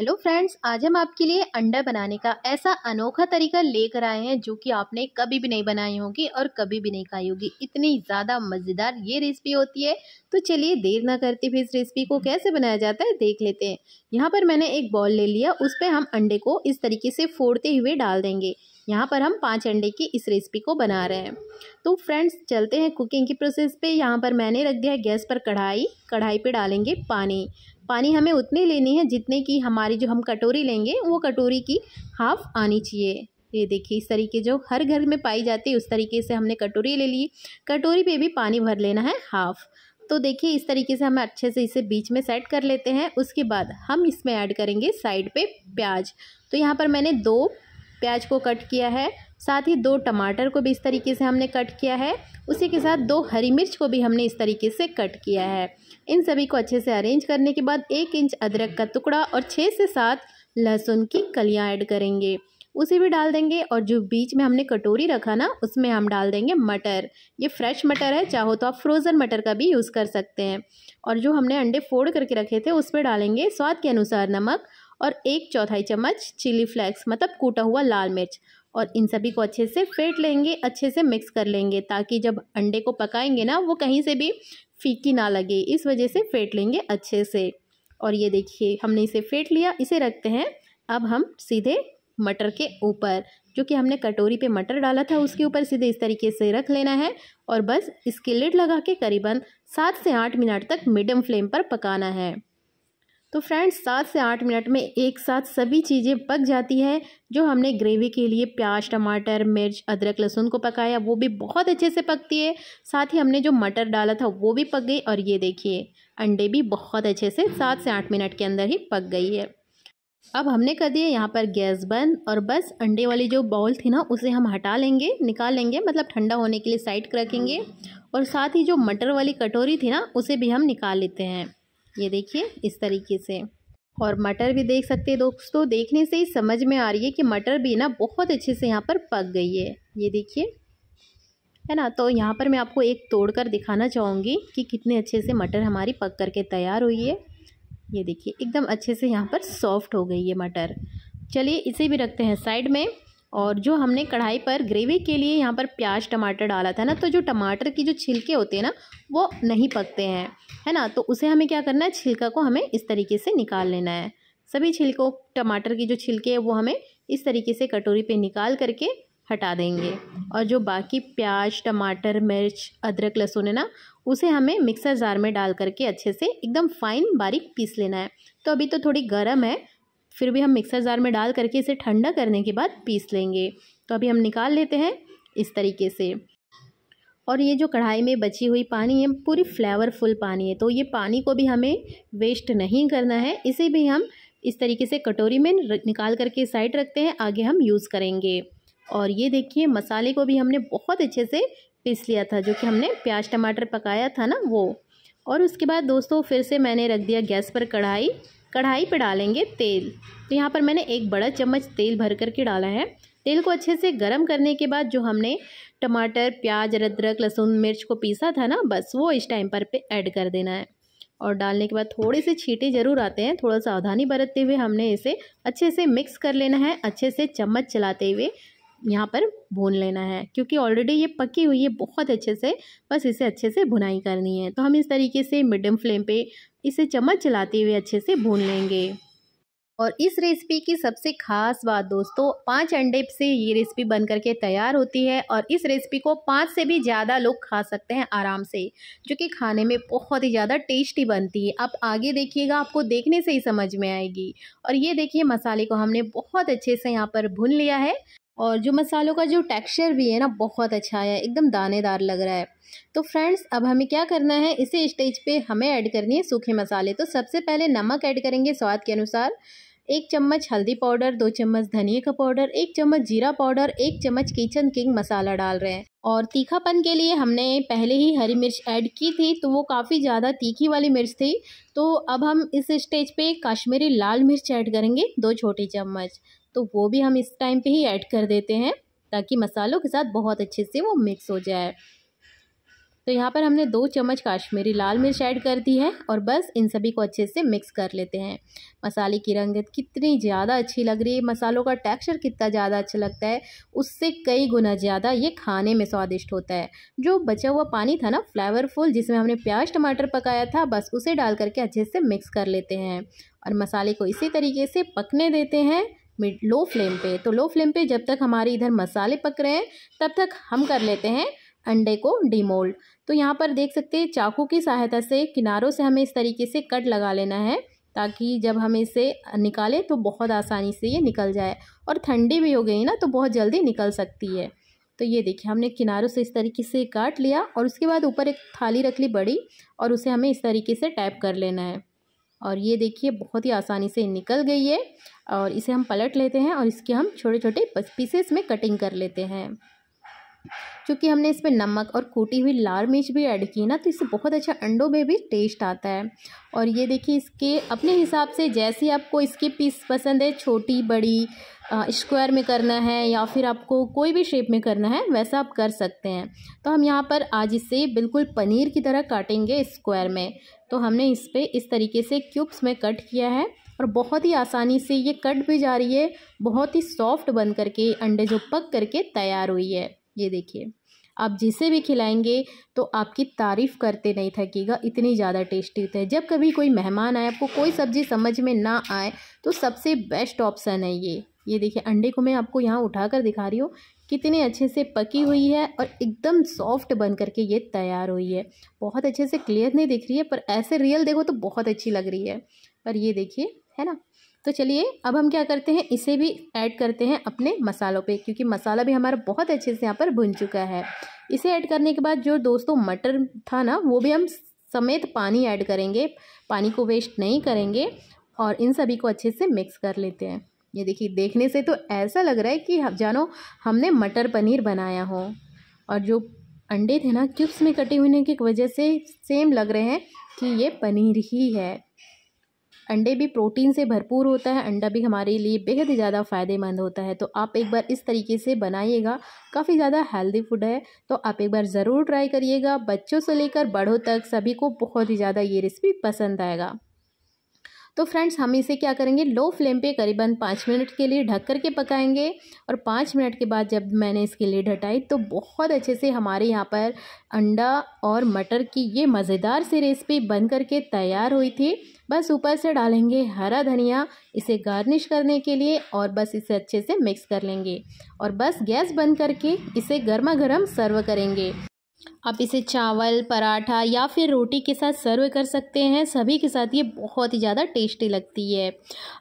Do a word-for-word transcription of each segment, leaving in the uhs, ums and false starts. Hello friends, आज हम आपके लिए अंडा बनाने का ऐसा अनोखा तरीका लेकर आए हैं जो कि आपने कभी भी नहीं बनाई होगी और कभी भी नहीं खाई होगी। इतनी ज़्यादा मज़ेदार ये रेसिपी होती है। तो चलिए देर ना करते हुए इस रेसिपी को कैसे बनाया जाता है देख लेते हैं। यहाँ पर मैंने एक बॉल ले लिया, उस पर हम अंडे को इस तरीके से फोड़ते हुए डाल देंगे। यहाँ पर हम पाँच अंडे की इस रेसिपी को बना रहे हैं। तो फ्रेंड्स चलते हैं कुकिंग की प्रोसेस पे। यहाँ पर मैंने रख दिया है गैस पर कढ़ाई। कढ़ाई पे डालेंगे पानी। पानी हमें उतने लेनी है जितने की हमारी जो हम कटोरी लेंगे वो कटोरी की हाफ़ आनी चाहिए। ये देखिए, इस तरीके जो हर घर में पाई जाती है उस तरीके से हमने कटोरी ले ली। कटोरी पे भी पानी भर लेना है हाफ़। तो देखिए इस तरीके से हम अच्छे से इसे बीच में सेट कर लेते हैं। उसके बाद हम इसमें ऐड करेंगे साइड पे प्याज। तो यहाँ पर मैंने दो प्याज को कट किया है, साथ ही दो टमाटर को भी इस तरीके से हमने कट किया है। उसी के साथ दो हरी मिर्च को भी हमने इस तरीके से कट किया है। इन सभी को अच्छे से अरेंज करने के बाद एक इंच अदरक का टुकड़ा और छः से सात लहसुन की कलियां ऐड करेंगे, उसे भी डाल देंगे। और जो बीच में हमने कटोरी रखा ना, उसमें हम डाल देंगे मटर। ये फ्रेश मटर है, चाहो तो आप फ्रोज़न मटर का भी यूज़ कर सकते हैं। और जो हमने अंडे फोड़ करके रखे थे उस पर डालेंगे स्वाद के अनुसार नमक और एक चौथाई चम्मच चिली फ्लेक्स मतलब कूटा हुआ लाल मिर्च। और इन सभी को अच्छे से फेंट लेंगे, अच्छे से मिक्स कर लेंगे ताकि जब अंडे को पकाएंगे ना वो कहीं से भी फीकी ना लगे, इस वजह से फेंट लेंगे अच्छे से। और ये देखिए हमने इसे फेंट लिया, इसे रखते हैं। अब हम सीधे मटर के ऊपर, जो कि हमने कटोरी पे मटर डाला था उसके ऊपर सीधे इस तरीके से रख लेना है। और बस इसकी लिड लगा के करीबन सात से आठ मिनट तक मीडियम फ्लेम पर पकाना है। तो फ्रेंड्स सात से आठ मिनट में एक साथ सभी चीज़ें पक जाती है। जो हमने ग्रेवी के लिए प्याज, टमाटर, मिर्च, अदरक, लहसुन को पकाया वो भी बहुत अच्छे से पकती है। साथ ही हमने जो मटर डाला था वो भी पक गई। और ये देखिए अंडे भी बहुत अच्छे से सात से आठ मिनट के अंदर ही पक गई है। अब हमने कर दिया यहाँ पर गैस बंद। और बस अंडे वाली जो बाउल थी ना उसे हम हटा लेंगे, निकाल लेंगे, मतलब ठंडा होने के लिए साइड रखेंगे। और साथ ही जो मटर वाली कटोरी थी ना उसे भी हम निकाल लेते हैं। ये देखिए इस तरीके से। और मटर भी देख सकते हैं दोस्तों, देखने से ही समझ में आ रही है कि मटर भी ना बहुत अच्छे से यहाँ पर पक गई है। ये देखिए है ना। तो यहाँ पर मैं आपको एक तोड़कर दिखाना चाहूँगी कि कितने अच्छे से मटर हमारी पक करके तैयार हुई है। ये देखिए एकदम अच्छे से यहाँ पर सॉफ्ट हो गई है मटर। चलिए इसे भी रखते हैं साइड में। और जो हमने कढ़ाई पर ग्रेवी के लिए यहाँ पर प्याज, टमाटर डाला था ना, तो जो टमाटर की जो छिलके होते हैं ना वो नहीं पकते हैं है ना। तो उसे हमें क्या करना है, छिलका को हमें इस तरीके से निकाल लेना है। सभी छिलकों, टमाटर की जो छिलके हैं वो हमें इस तरीके से कटोरी पे निकाल करके हटा देंगे। और जो बाकी प्याज, टमाटर, मिर्च, अदरक, लहसुन है ना उसे हमें मिक्सर जार में डाल करके अच्छे से एकदम फाइन बारीक पीस लेना है। तो अभी तो थोड़ी गर्म है, फिर भी हम मिक्सर जार में डाल करके इसे ठंडा करने के बाद पीस लेंगे। तो अभी हम निकाल लेते हैं इस तरीके से। और ये जो कढ़ाई में बची हुई पानी है पूरी फ्लेवरफुल पानी है, तो ये पानी को भी हमें वेस्ट नहीं करना है। इसे भी हम इस तरीके से कटोरी में निकाल करके साइड रखते हैं, आगे हम यूज़ करेंगे। और ये देखिए मसाले को भी हमने बहुत अच्छे से पीस लिया था, जो कि हमने प्याज, टमाटर पकाया था ना वो। और उसके बाद दोस्तों फिर से मैंने रख दिया गैस पर कढ़ाई। कढ़ाई पे डालेंगे तेल। तो यहाँ पर मैंने एक बड़ा चम्मच तेल भर कर के डाला है। तेल को अच्छे से गर्म करने के बाद जो हमने टमाटर, प्याज, अदरक, लहसुन, मिर्च को पीसा था ना, बस वो इस टाइम पर पे ऐड कर देना है। और डालने के बाद थोड़े से छींटे ज़रूर आते हैं, थोड़ा सावधानी बरतते हुए हमने इसे अच्छे से मिक्स कर लेना है। अच्छे से चम्मच चलाते हुए यहाँ पर भून लेना है, क्योंकि ऑलरेडी ये पकी हुई है बहुत अच्छे से, बस इसे अच्छे से भुनाई करनी है। तो हम इस तरीके से मीडियम फ्लेम पे इसे चम्मच चलाते हुए अच्छे से भून लेंगे। और इस रेसिपी की सबसे खास बात दोस्तों, पांच अंडे से ये रेसिपी बन करके तैयार होती है। और इस रेसिपी को पांच से भी ज़्यादा लोग खा सकते हैं आराम से, जो कि खाने में बहुत ही ज़्यादा टेस्टी बनती है। आप आगे देखिएगा, आपको देखने से ही समझ में आएगी। और ये देखिए मसाले को हमने बहुत अच्छे से यहाँ पर भून लिया है। और जो मसालों का जो टेक्सचर भी है ना बहुत अच्छा है, एकदम दानेदार लग रहा है। तो फ्रेंड्स अब हमें क्या करना है, इसी स्टेज पे हमें ऐड करनी है सूखे मसाले। तो सबसे पहले नमक ऐड करेंगे स्वाद के अनुसार, एक चम्मच हल्दी पाउडर, दो चम्मच धनिया का पाउडर, एक चम्मच जीरा पाउडर, एक चम्मच किचन किंग मसाला डाल रहे हैं। और तीखापन के लिए हमने पहले ही हरी मिर्च ऐड की थी, तो वो काफ़ी ज़्यादा तीखी वाली मिर्च थी। तो अब हम इस स्टेज पे कश्मीरी लाल मिर्च ऐड करेंगे, दो छोटे चम्मच, तो वो भी हम इस टाइम पे ही ऐड कर देते हैं ताकि मसालों के साथ बहुत अच्छे से वो मिक्स हो जाए। तो यहाँ पर हमने दो चम्मच काश्मीरी लाल मिर्च ऐड कर दी है और बस इन सभी को अच्छे से मिक्स कर लेते हैं। मसाले की रंगत कितनी ज़्यादा अच्छी लग रही है, मसालों का टेक्सचर कितना ज़्यादा अच्छा लगता है, उससे कई गुना ज़्यादा ये खाने में स्वादिष्ट होता है। जो बचा हुआ पानी था ना फ्लेवरफुल, जिसमें हमने प्याज टमाटर पकाया था, बस उसे डाल करके अच्छे से मिक्स कर लेते हैं और मसाले को इसी तरीके से पकने देते हैं मिड लो फ्लेम पे। तो लो फ्लेम पे जब तक हमारे इधर मसाले पक रहे हैं तब तक हम कर लेते हैं अंडे को डीमोल्ड। तो यहाँ पर देख सकते हैं चाकू की सहायता से किनारों से हमें इस तरीके से कट लगा लेना है ताकि जब हम इसे निकालें तो बहुत आसानी से ये निकल जाए, और ठंडी भी हो गई ना तो बहुत जल्दी निकल सकती है। तो ये देखिए हमने किनारों से इस तरीके से काट लिया और उसके बाद ऊपर एक थाली रख ली बड़ी और उसे हमें इस तरीके से टैप कर लेना है और ये देखिए बहुत ही आसानी से निकल गई है। और इसे हम पलट लेते हैं और इसके हम छोटे छोटे पीसेस में कटिंग कर लेते हैं। क्योंकि हमने इसमें नमक और कूटी हुई लाल मिर्च भी ऐड की ना तो इससे बहुत अच्छा अंडों में भी टेस्ट आता है। और ये देखिए इसके अपने हिसाब से जैसे आपको इसके पीस पसंद है, छोटी बड़ी स्क्वायर में करना है या फिर आपको कोई भी शेप में करना है वैसा आप कर सकते हैं। तो हम यहाँ पर आज इसे बिल्कुल पनीर की तरह काटेंगे स्क्वायर में। तो हमने इस पर इस तरीके से क्यूब्स में कट किया है और बहुत ही आसानी से ये कट भी जा रही है, बहुत ही सॉफ्ट बन करके अंडे जो पक करके तैयार हुई है। ये देखिए आप जिसे भी खिलाएंगे तो आपकी तारीफ़ करते नहीं थकेगा, इतनी ज़्यादा टेस्टी होता है। जब कभी कोई मेहमान आए, आपको कोई सब्ज़ी समझ में ना आए तो सबसे बेस्ट ऑप्शन है ये। ये देखिए अंडे को मैं आपको यहाँ उठा कर दिखा रही हूँ, कितने अच्छे से पकी हुई है और एकदम सॉफ्ट बन करके ये तैयार हुई है। बहुत अच्छे से क्लियर नहीं दिख रही है पर ऐसे रियल देखो तो बहुत अच्छी लग रही है। पर ये देखिए है ना। तो चलिए अब हम क्या करते हैं, इसे भी ऐड करते हैं अपने मसालों पे, क्योंकि मसाला भी हमारा बहुत अच्छे से यहाँ पर भुन चुका है। इसे ऐड करने के बाद जो दोस्तों मटर था ना वो भी हम समेत पानी ऐड करेंगे, पानी को वेस्ट नहीं करेंगे। और इन सभी को अच्छे से मिक्स कर लेते हैं। ये देखिए देखने से तो ऐसा लग रहा है कि जानो हमने मटर पनीर बनाया हो। और जो अंडे थे ना क्यूब्स में कटे हुए की वजह से सेम लग रहे हैं कि ये पनीर ही है। अंडे भी प्रोटीन से भरपूर होता है, अंडा भी हमारे लिए बेहद ही ज़्यादा फ़ायदेमंद होता है। तो आप एक बार इस तरीके से बनाइएगा, काफ़ी ज़्यादा हेल्दी फूड है। तो आप एक बार ज़रूर ट्राई करिएगा, बच्चों से लेकर बड़ों तक सभी को बहुत ही ज़्यादा ये रेसिपी पसंद आएगा। तो फ्रेंड्स हम इसे क्या करेंगे, लो फ्लेम पे करीबन पाँच मिनट के लिए ढक कर के पकाएंगे। और पाँच मिनट के बाद जब मैंने इसकी लिड हटाई तो बहुत अच्छे से हमारे यहाँ पर अंडा और मटर की ये मज़ेदार सी रेसिपी बन करके तैयार हुई थी। बस ऊपर से डालेंगे हरा धनिया इसे गार्निश करने के लिए और बस इसे अच्छे से मिक्स कर लेंगे और बस गैस बंद करके इसे गर्मा गर्म सर्व करेंगे। आप इसे चावल, पराठा या फिर रोटी के साथ सर्व कर सकते हैं, सभी के साथ ये बहुत ही ज़्यादा टेस्टी लगती है।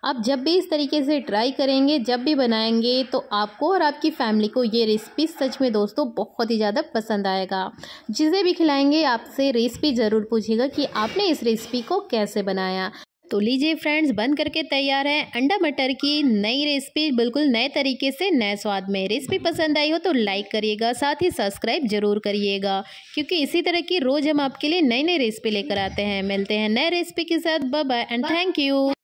आप जब भी इस तरीके से ट्राई करेंगे, जब भी बनाएंगे तो आपको और आपकी फैमिली को ये रेसिपी सच में दोस्तों बहुत ही ज़्यादा पसंद आएगा। जिसे भी खिलाएंगे आपसे रेसिपी ज़रूर पूछेगा कि आपने इस रेसिपी को कैसे बनाया। तो लीजिए फ्रेंड्स बन करके तैयार है अंडा मटर की नई रेसिपी, बिल्कुल नए तरीके से नए स्वाद में। रेसिपी पसंद आई हो तो लाइक करिएगा, साथ ही सब्सक्राइब जरूर करिएगा, क्योंकि इसी तरह की रोज़ हम आपके लिए नई नई रेसिपी लेकर आते हैं। मिलते हैं नए रेसिपी के साथ, bye bye and thank you.